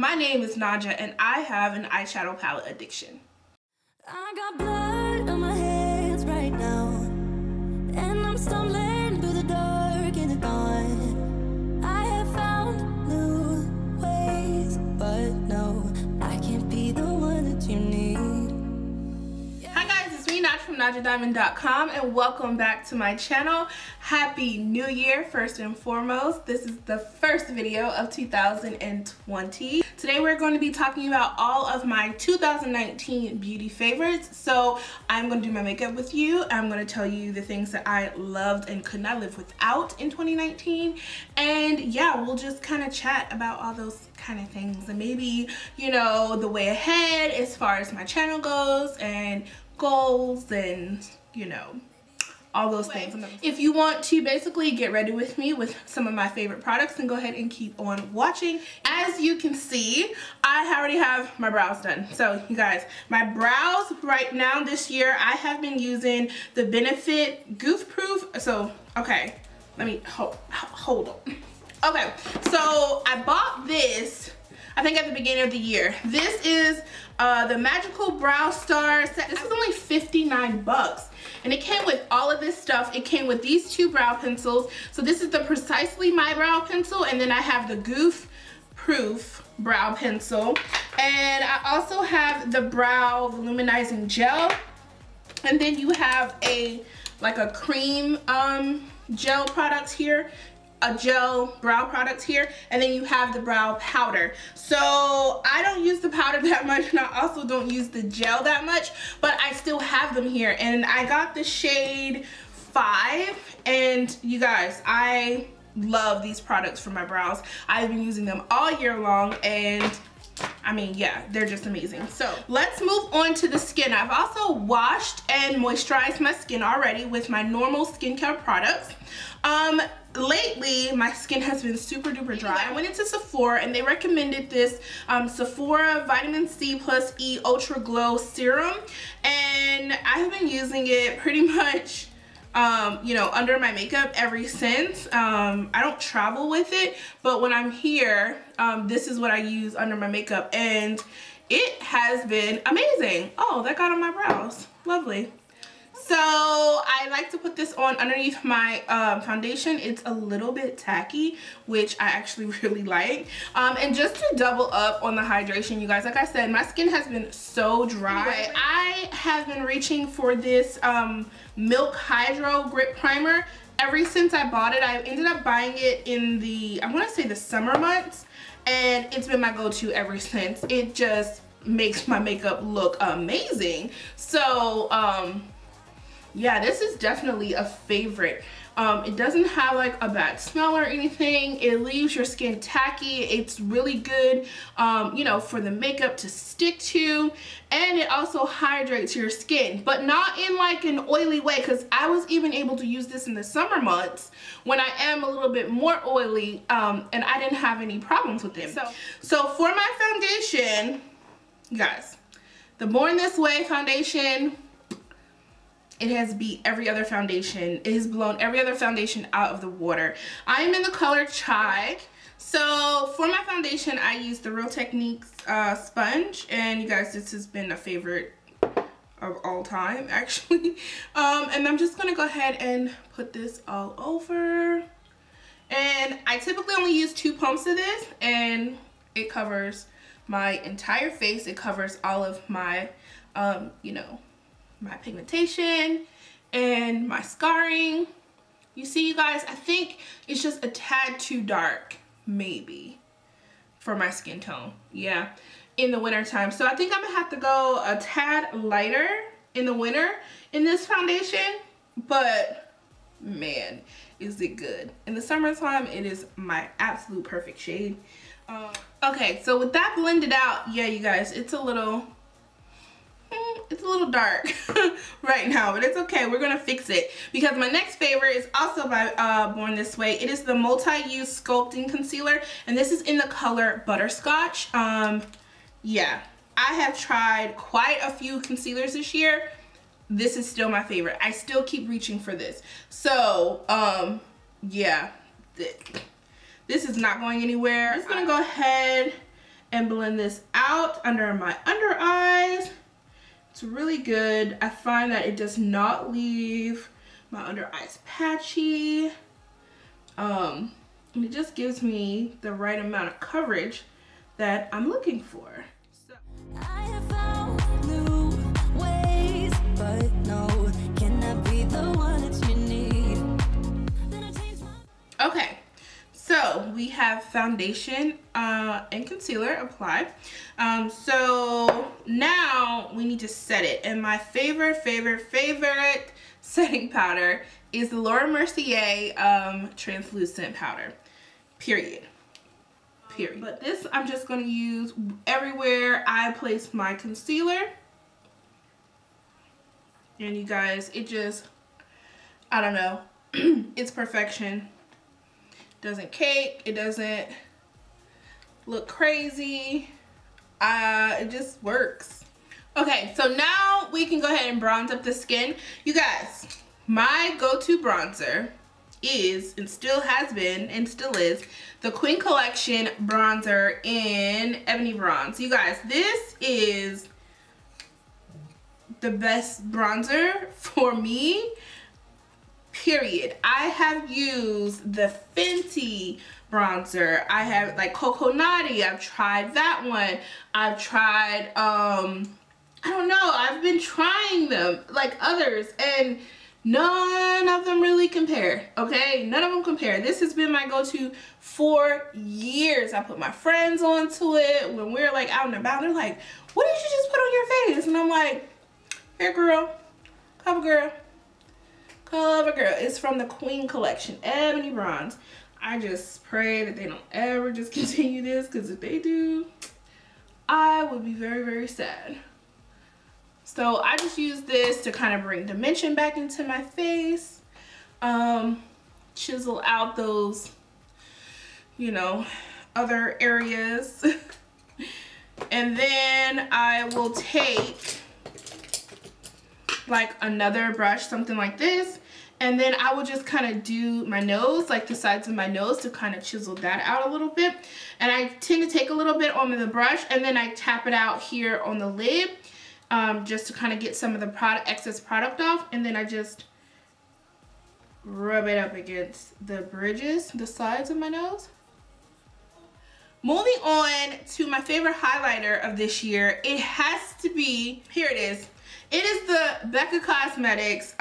My name is Naja and I have an eyeshadow palette addiction. I got blood on my hands right now, and I'm stumbling through the dark in the dawn. I have found new ways, but no, I can't be the one that you need. Hi guys, it's me, Naj from NajaDiamond.com, and welcome back to my channel. Happy New Year, first and foremost. This is the first video of 2020. Today we're going to be talking about all of my 2019 beauty favorites. So I'm going to do my makeup with you. I'm going to tell you the things that I loved and could not live without in 2019. And yeah, we'll just kind of chat about all those kind of things. And maybe, you know, the way ahead as far as my channel goes and goals and, you know, all those things. If you want to basically get ready with me with some of my favorite products, then go ahead and keep on watching. As you can see, I already have my brows done. So you guys, my brows right now this year, I have been using the Benefit Goofproof. So, okay, let me hold on. Okay, so I bought this, I think at the beginning of the year. This is the Magical Brow Star set. This is only 59 bucks. And it came with all of this stuff. It came with these two brow pencils. So this is the Precisely My Brow Pencil, and then I have the Goof Proof Brow Pencil. And I also have the Brow Volumizing Gel. And then you have a, like a cream gel product here, a gel brow product here, and then you have the brow powder. So I don't use the powder that much, and I also don't use the gel that much, but I still have them here. And I got the shade 5, and you guys, I love these products for my brows. I've been using them all year long, and I mean, yeah, they're just amazing. So let's move on to the skin. I've also washed and moisturized my skin already with my normal skincare products. Lately, my skin has been super duper dry. I went into Sephora and they recommended this Sephora Vitamin C plus E Ultra Glow Serum. And I've been using it pretty much, you know, under my makeup ever since. I don't travel with it, but when I'm here, this is what I use under my makeup. And it has been amazing. Oh, that got on my brows. Lovely. So I like to put this on underneath my foundation. It's a little bit tacky, which I actually really like. And just to double up on the hydration, you guys, like I said, my skin has been so dry. Anyway, I have been reaching for this Milk Hydro Grip Primer ever since I bought it. I ended up buying it in the, I want to say the summer months, and it's been my go-to ever since. It just makes my makeup look amazing. So, yeah, this is definitely a favorite. It doesn't have like a bad smell or anything. It leaves your skin tacky. It's really good, you know, for the makeup to stick to. And it also hydrates your skin, but not in like an oily way, because I was even able to use this in the summer months when I am a little bit more oily, and I didn't have any problems with it. So for my foundation, you guys, the Born This Way foundation, it has beat every other foundation. It has blown every other foundation out of the water. I am in the color Chai. So for my foundation, I use the Real Techniques sponge. And you guys, this has been a favorite of all time, actually. And I'm just going to go ahead and put this all over. And I typically only use 2 pumps of this. And it covers my entire face. It covers all of my, you know, my pigmentation and my scarring. You see, you guys, I think it's just a tad too dark, maybe, for my skin tone. Yeah, in the winter time. So I think I'm gonna have to go a tad lighter in the winter in this foundation, but man, is it good. In the summertime, it is my absolute perfect shade. Okay, so with that blended out, yeah, you guys, it's a little dark right now, but it's okay. We're gonna fix it because my next favorite is also by Born This Way. It is the Multi-Use Sculpting Concealer, and this is in the color Butterscotch. Yeah, I have tried quite a few concealers this year. This is still my favorite. I still keep reaching for this. So, yeah, this is not going anywhere. I'm just gonna go ahead and blend this out under my under eyes. It's really good. I find that it does not leave my under eyes patchy. And it just gives me the right amount of coverage that I'm looking for. So. I have found new ways, but no, cannot be the one that you need. Then I changed my... Okay, so we have foundation and concealer applied. So now we need to set it. And my favorite setting powder is the Laura Mercier translucent powder, period. But this I'm just going to use everywhere I place my concealer. And you guys, it just, I don't know, it's perfection. Doesn't cake, it doesn't look crazy, it just works. Okay, so now we can go ahead and bronze up the skin. You guys, my go-to bronzer is, and still has been, and still is, the Queen Collection bronzer in Ebony Bronze. You guys, this is the best bronzer for me, period. I have used the Fenty bronzer. I have, like, Coco Naughty. I've tried that one. I've tried, I don't know. I've been trying them, like others, and none of them really compare, okay? None of them compare. This has been my go-to for years. I put my friends onto it when we're like out and about. They're like, what did you just put on your face? And I'm like, here girl, cover girl. It's from the Queen Collection, Ebony Bronze. I just pray that they don't ever just continue this, because if they do, I would be very, very sad. So I just use this to kind of bring dimension back into my face, chisel out those, you know, other areas. And then I will take like another brush, something like this, and then I will just kind of do my nose, like the sides of my nose, to kind of chisel that out a little bit. And I tend to take a little bit on the brush, and then I tap it out here on the lid. Just to kind of get some of the excess product off, and then I just rub it up against the bridges, the sides of my nose. Moving on to my favorite highlighter of this year, it has to be, here it is. It is the Becca Cosmetics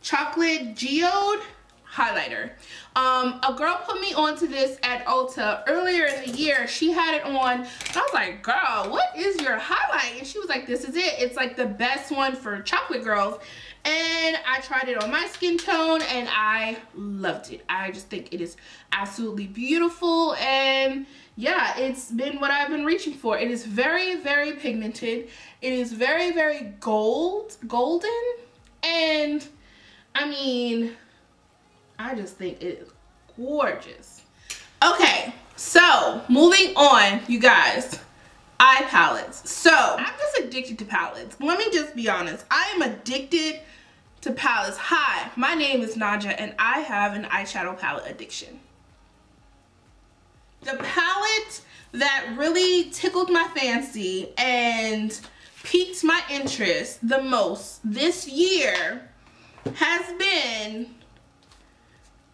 Chocolate Geode highlighter. A girl put me onto this at Ulta earlier in the year. She had it on. I was like, girl, what is your highlight? And she was like, this is it. It's like the best one for chocolate girls. And I tried it on my skin tone and I loved it. I just think it is absolutely beautiful. And yeah, it's been what I've been reaching for. It is very, very pigmented. It is very, very golden. And I mean, I just think it is gorgeous. Okay, so moving on, you guys, eye palettes. So I'm just addicted to palettes. Let me just be honest. I am addicted to palettes. Hi, my name is Naja, and I have an eyeshadow palette addiction. The palette that really tickled my fancy and piqued my interest the most this year has been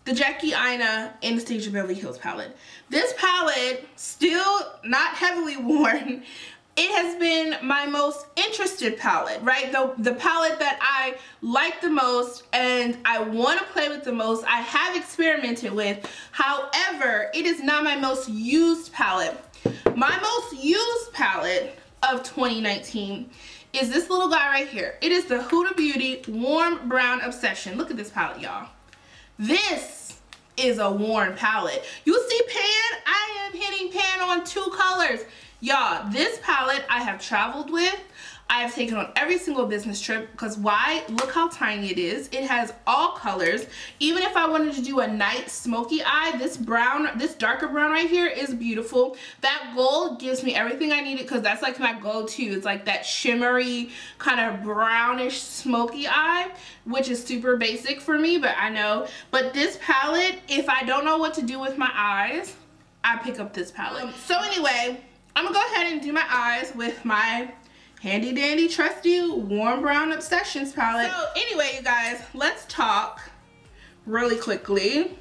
the Jackie Aina Anastasia Beverly Hills palette. This palette, still not heavily worn, it has been my most interested palette, right? The palette that I like the most and I want to play with the most, I have experimented with. However, it is not my most used palette. My most used palette of 2019 is this little guy right here. It is the Huda Beauty Warm Brown Obsession. Look at this palette, y'all. This is a worn palette. You see pan? I am hitting pan on two colors. Y'all, this palette I have traveled with. I have taken on every single business trip because why? Look how tiny it is. It has all colors. Even if I wanted to do a night smoky eye, this brown, this darker brown right here is beautiful. That gold gives me everything I needed because that's like my go-to. It's like that shimmery kind of brownish smoky eye, which is super basic for me, but I know. But this palette, if I don't know what to do with my eyes, I pick up this palette. So anyway, I'm gonna go ahead and do my eyes with my handy dandy trusty Warm Brown Obsessions palette. So anyway, you guys, let's talk really quickly.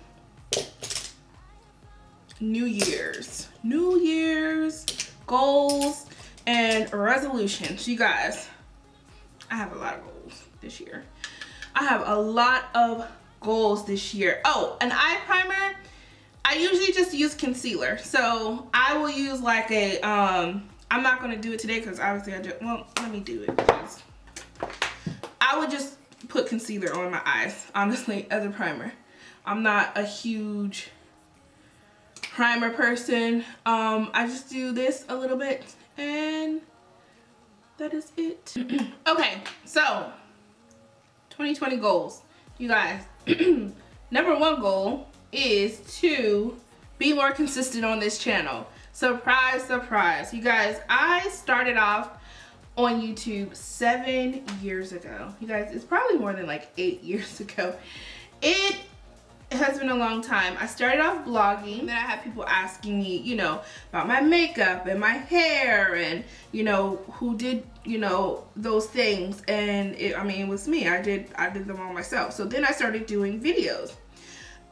New Year's goals and resolutions. You guys, I have a lot of goals this year. I have a lot of goals this year. Oh, an eye primer. I usually just use concealer. So I will use like a, I'm not gonna do it today because obviously I just, well, let me do it. I would just put concealer on my eyes, honestly, as a primer. I'm not a huge primer person. I just do this a little bit and that is it. Okay, so 2020 goals, you guys. Number one goal is to be more consistent on this channel. Surprise, surprise, you guys. I started off on YouTube 7 years ago. You guys, it's probably more than like 8 years ago. It has been a long time. I started off blogging, then I had people asking me, you know, about my makeup and my hair and, you know, who did, you know, those things. And it, I mean, it was me. I did them all myself. So then I started doing videos.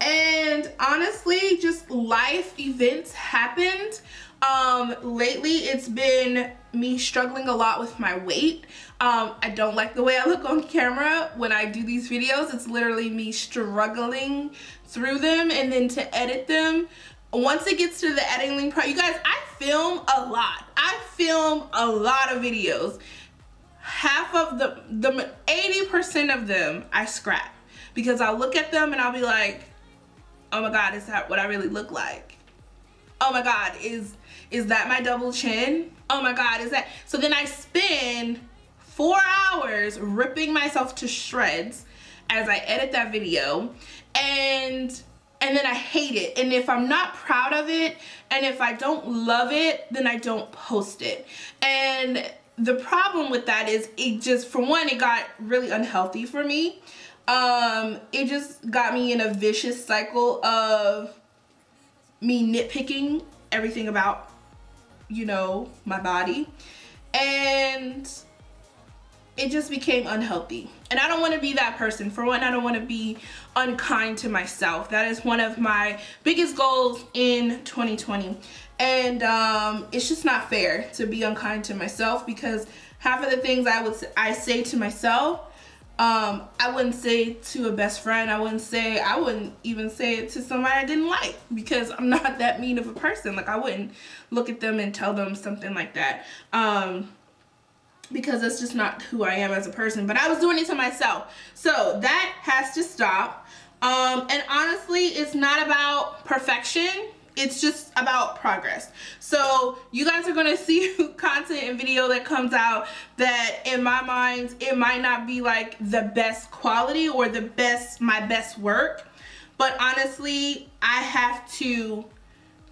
And honestly, just life events happened. Lately it's been me struggling a lot with my weight. I don't like the way I look on camera when I do these videos. It's literally me struggling through them and then to edit them. Once it gets to the editing part, you guys, I film a lot. I film a lot of videos. Half of the 80% of them I scrap because I'll look at them and I'll be like, oh my God, is that what I really look like? Oh my God, is that my double chin? Oh my God, is that? So then I spend 4 hours ripping myself to shreds as I edit that video, and then I hate it. And if I'm not proud of it, and if I don't love it, then I don't post it. And the problem with that is it just, for one, it got really unhealthy for me. It just got me in a vicious cycle of me nitpicking everything about, you know, my body, and it just became unhealthy. And I don't want to be that person. For one, I don't want to be unkind to myself. That is one of my biggest goals in 2020. And it's just not fair to be unkind to myself because half of the things I say to myself, I wouldn't say to a best friend. I wouldn't even say it to somebody I didn't like because I'm not that mean of a person. Like, I wouldn't look at them and tell them something like that because that's just not who I am as a person. But I was doing it to myself. So that has to stop. And honestly, it's not about perfection. It's just about progress. So you guys are gonna see content and video that comes out that in my mind, it might not be like the best quality or the best, my best work, but honestly, I have to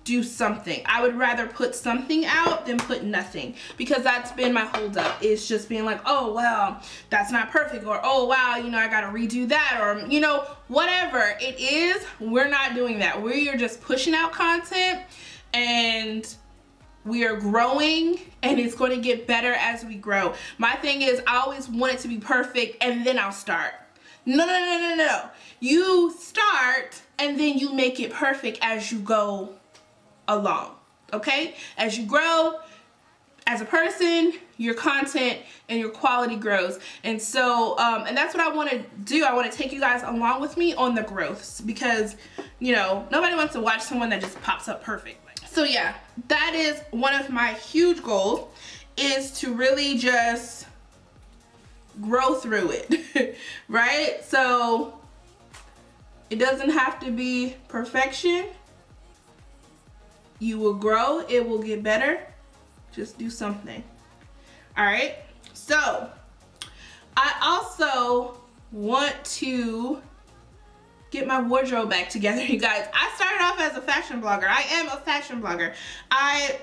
do something. I would rather put something out than put nothing because that's been my holdup. It's just being like, oh, well, that's not perfect, or oh, wow, you know, I gotta redo that, or, you know, whatever it is, we're not doing that. We are just pushing out content and we are growing, and it's going to get better as we grow. My thing is, I always want it to be perfect and then I'll start. No, no, no, no, no. You start and then you make it perfect as you go along, okay? As you grow as a person, your content and your quality grows. And so and that's what I want to do. I want to take you guys along with me on the growth because, you know, nobody wants to watch someone that just pops up perfect. So yeah, that is one of my huge goals, is to really just grow through it. Right? So it doesn't have to be perfection. You will grow, it will get better. Just do something. All right, so I also want to get my wardrobe back together, you guys. I started off as a fashion blogger. I am a fashion blogger. I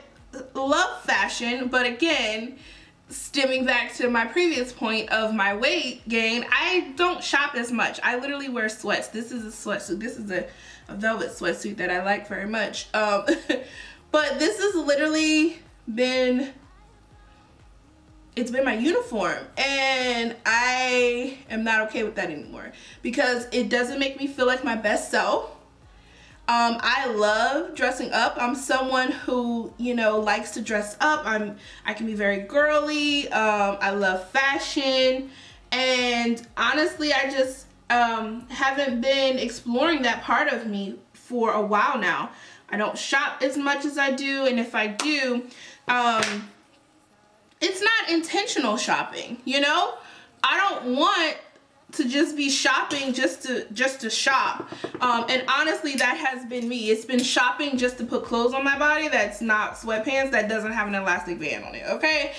love fashion, but again, stemming back to my previous point of my weight gain, I don't shop as much. I literally wear sweats. This is a sweatsuit. This is a velvet sweatsuit that I like very much. But this is literally been, it's been my uniform, and I am not okay with that anymore because it doesn't make me feel like my best self. I love dressing up. I'm someone who, you know, likes to dress up. I can be very girly. I love fashion, and honestly, I just haven't been exploring that part of me for a while now. I don't shop as much as I do, and if I do, it's not intentional shopping, you know? I don't want to just be shopping just to shop. And honestly, that has been me. It's been shopping just to put clothes on my body that's not sweatpants, that doesn't have an elastic band on it, okay?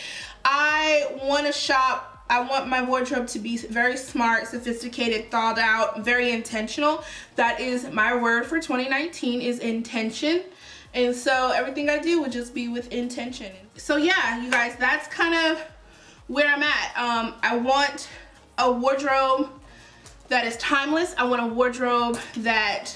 I want to shop. I want my wardrobe to be very smart, sophisticated, thought out, very intentional. That is my word for 2019, is intention. And so everything I do would just be with intention. So yeah, you guys, that's kind of where I'm at. I want a wardrobe that is timeless. I want a wardrobe that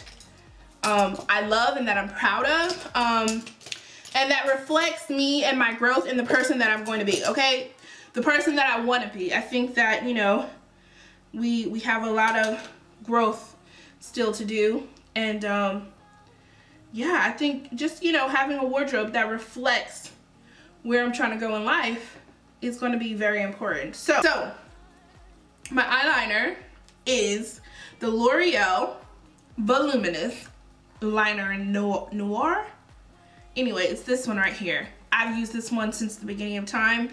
I love and that I'm proud of. And that reflects me and my growth and the person that I'm going to be, okay? The person that I want to be. I think that, you know, we have a lot of growth still to do. And yeah, I think just, you know, having a wardrobe that reflects where I'm trying to go in life is going to be very important. So my eyeliner is the L'Oreal Voluminous Liner Noir. Anyway, it's this one right here. I've used this one since the beginning of time.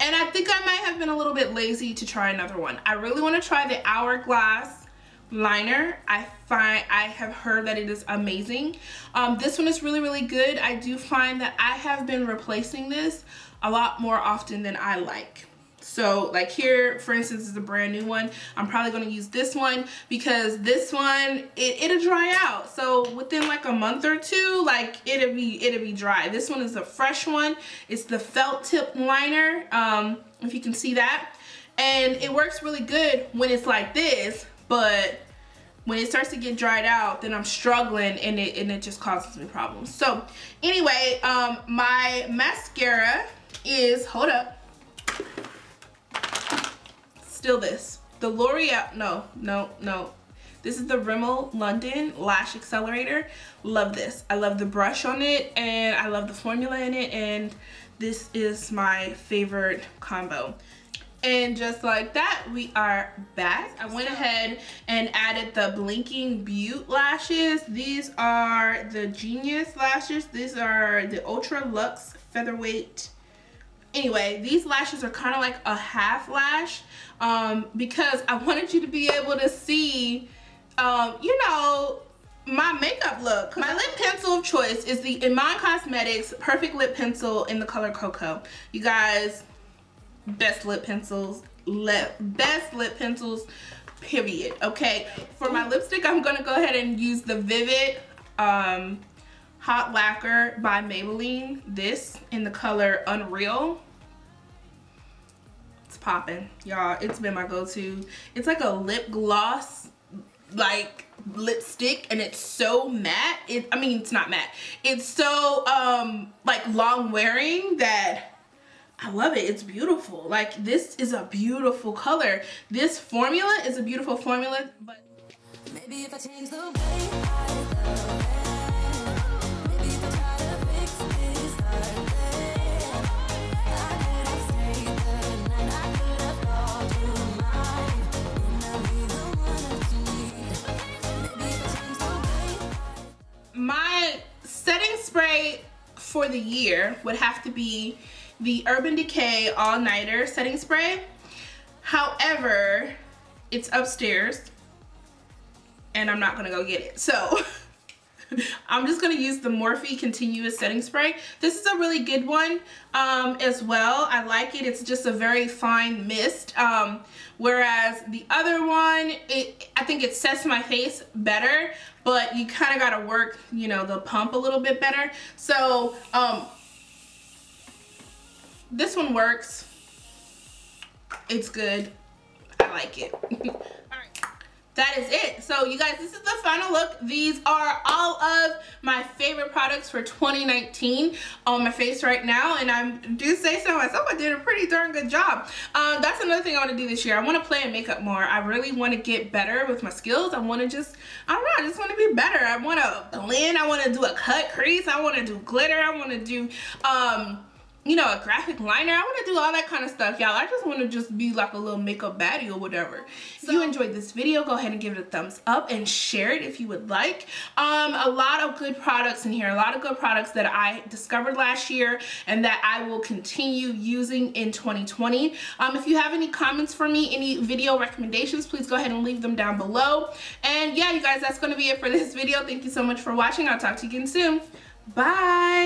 And I think I might have been a little bit lazy to try another one. I really want to try the Hourglass liner. I have heard that it is amazing. This one is really, really good. I do find that I have been replacing this a lot more often than I like. So like here, for instance, is a brand new one. I'm probably going to use this one because this one, it'll dry out. So within like a month or two, like it'll be dry. This one is a fresh one. It's the felt tip liner, if you can see that. And it works really good when it's like this, but when it starts to get dried out, then I'm struggling, and it just causes me problems. So anyway, my mascara is, hold up. Still this, the L'Oreal, no. This is the Rimmel London Lash Accelerator. Love this. I love the brush on it, and I love the formula in it, and this is my favorite combo. And just like that, we are back. I went ahead and added the Blinking Beaute lashes. These are the Genius lashes. These are the Ultra Luxe Featherweight. Anyway, these lashes are kind of like a half lash because I wanted you to be able to see, you know, my makeup look. My lip pencil of choice is the Iman Cosmetics Perfect Lip Pencil in the color Cocoa. You guys, best lip pencils, best lip pencils, period, okay? For my lipstick, I'm going to go ahead and use the Vivid Hot Lacquer by Maybelline, this in the color Unreal. It's popping, y'all. It's been my go-to. It's like a lip gloss, like lipstick, and it's so matte. I mean, it's not matte. It's so like long wearing that I love it. It's beautiful. Like, this is a beautiful color. This formula is a beautiful formula, but maybe if I change the way I love it. My setting spray for the year would have to be the Urban Decay All-Nighter setting spray. However, it's upstairs and I'm not gonna go get it. So I'm just gonna use the Morphe Continuous Setting Spray. This is a really good one as well. I like it. It's just a very fine mist. Whereas the other one, I think it sets my face better, but you kind of gotta work, you know, the pump a little bit better. So this one works. It's good. I like it. All right. that is it. So you guys, this is the final look. These are all of my favorite products for 2019 on my face right now, and I do say so myself, I did a pretty darn good job. That's another thing I want to do this year. I want to play and makeup more. I really want to get better with my skills. I want to just, I don't know, I just want to be better. I want to blend, I want to do a cut crease, I want to do glitter, I want to do you know, a graphic liner. I want to do all that kind of stuff, y'all. I just want to just be like a little makeup baddie or whatever. So, if you enjoyed this video, go ahead and give it a thumbs up and share it if you would like. A lot of good products in here. A lot of good products that I discovered last year and that I will continue using in 2020. If you have any comments for me, any video recommendations, please go ahead and leave them down below. And yeah, you guys, that's going to be it for this video. Thank you so much for watching. I'll talk to you again soon. Bye!